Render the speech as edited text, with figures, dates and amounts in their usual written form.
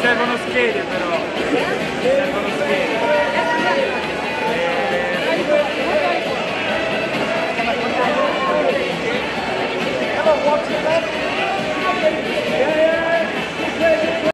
Servono schede però, servono schede.